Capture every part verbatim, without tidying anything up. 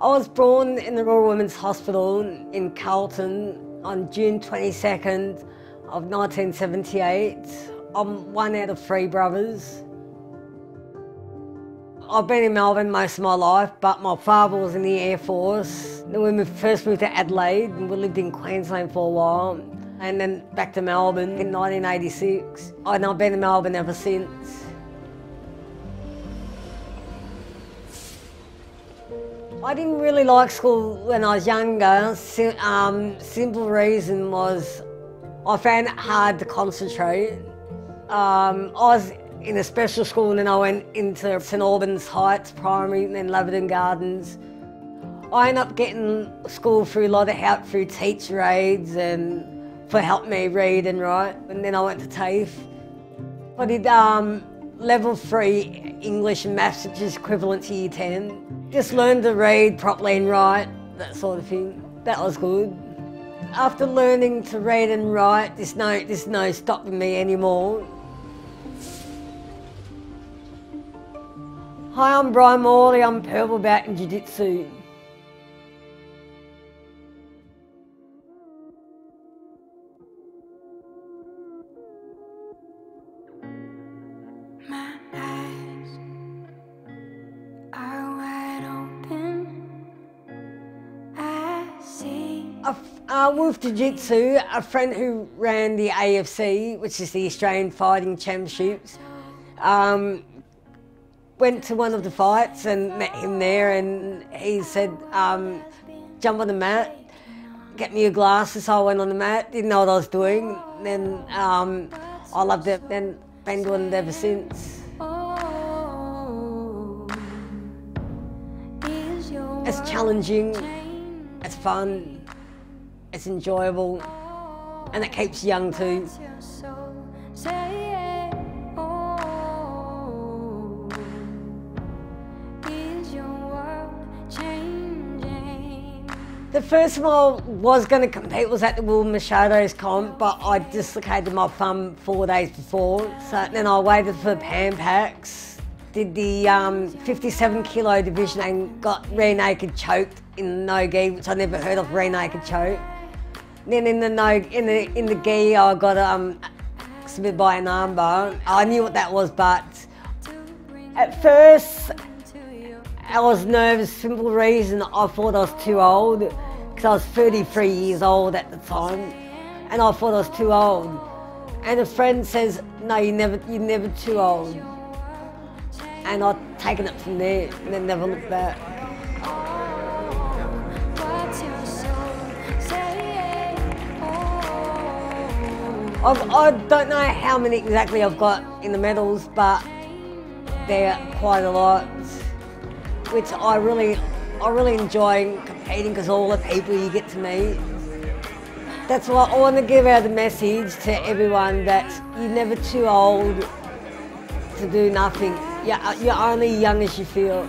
I was born in the Royal Women's Hospital in Carlton on June twenty-second of nineteen seventy-eight. I'm one out of three brothers. I've been in Melbourne most of my life, but my father was in the Air Force. Then we moved, first moved to Adelaide, and we lived in Queensland for a while, and then back to Melbourne in nineteen eighty-six. And I've been in Melbourne ever since. I didn't really like school when I was younger. Um, simple reason was I found it hard to concentrate. Um, I was in a special school, and then I went into St Albans Heights Primary and then Loveden Gardens. I ended up getting school through a lot of help through teacher aids and for help me read and write. And then I went to TAFE. I did um, level three English and maths, which is equivalent to year ten. Just learned to read properly and write, that sort of thing. That was good. After learning to read and write, there's no, there's no stopping me anymore. Hi, I'm Brian Morley. I'm purple belt in Jiu Jitsu. Uh, Wolf Jiu Jitsu, a friend who ran the A F C, which is the Australian Fighting Championships, um, went to one of the fights and met him there, and he said, um, jump on the mat, get me your glasses. So I went on the mat, didn't know what I was doing. Then um, I loved it, then been doing it ever since. It's challenging, it's fun. It's enjoyable, and it keeps you young too. The first time I was going to compete was at the Will Machado's comp, but I dislocated my thumb four days before. So then I waited for Pan Pacs, did the um, fifty-seven kilo division, and got rear naked choked in no gi, which I never heard of, rear naked choke. Then in the no, in the in the gi, I got um, submitted by an armbar. I knew what that was, but at first I was nervous. Simple reason, I thought I was too old, because I was thirty-three years old at the time, and I thought I was too old. And a friend says, "No, you never, you're never too old." And I've taken it from there, and then never looked back. I've, I don't know how many exactly I've got in the medals, but they're quite a lot, which I really, I really enjoy competing, because all the people you get to meet. That's why I want to give out the message to everyone that you're never too old to do nothing. You're, you're only young as you feel.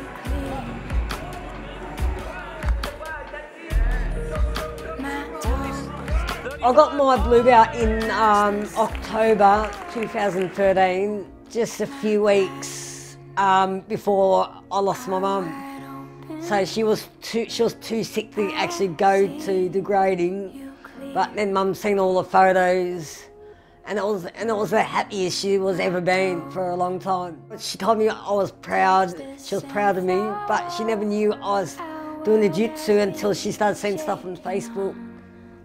I got my blue belt in um, October two thousand thirteen, just a few weeks um, before I lost my mum. So she was too she was too sick to actually go to the grading, but then Mum's seen all the photos, and it was and it was the happiest she was ever been for a long time. She told me I was proud. She was proud of me, but she never knew I was doing the jiu-jitsu until she started seeing stuff on Facebook.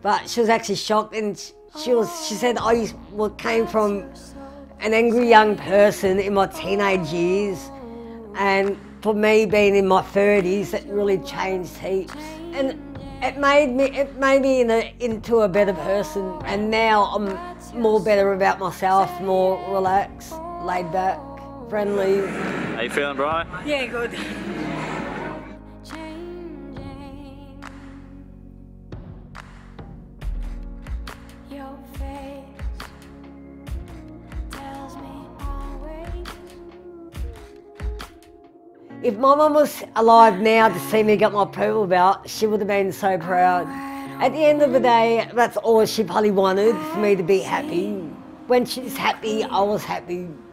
But she was actually shocked, and she was. She said, "I used, well, came from an angry young person in my teenage years, and for me being in my thirties, it really changed heaps, and it made me. It made me in a, into a better person. And now I'm more better about myself, more relaxed, laid back, friendly." How you feeling, Brian? Yeah, good. If my mum was alive now to see me get my purple belt, she would have been so proud. At the end of the day, that's all she probably wanted, for me to be happy. When she's happy, I was happy.